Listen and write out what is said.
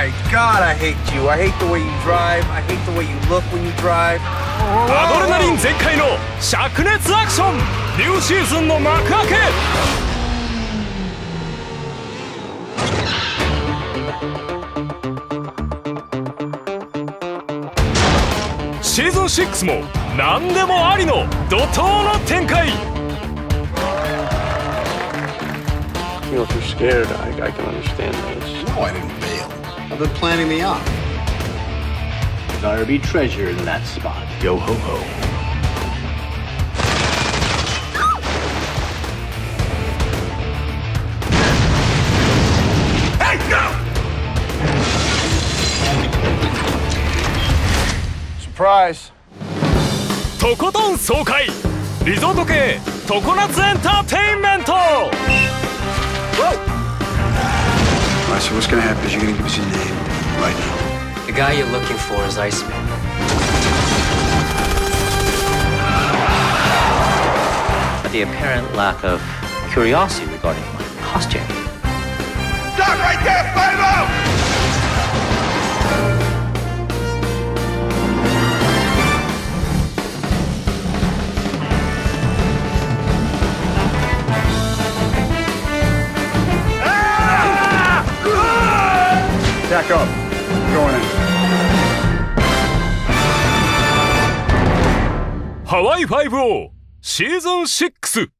My God, I hate you. I hate the way you drive. I hate the way you look when you drive. Adrenaline 全開の灼熱アクション。ニューシーズンの幕開け。シーズン6も何でもありの怒涛の展開。 You know, if you're scared, I can understand this. No, I didn't fail. I've been planning the op. There'll be treasure in that spot. Yo ho ho. Hey, no! Surprise. Tokoton Soukai, Resort-Key Tokonatsu Entertainment. All right, so what's gonna happen is you're gonna give us a name right now. The guy you're looking for is Iceman. But the apparent lack of curiosity regarding my costume. Stop right there, Back up. Going in. Hawaii Five-0 Season 6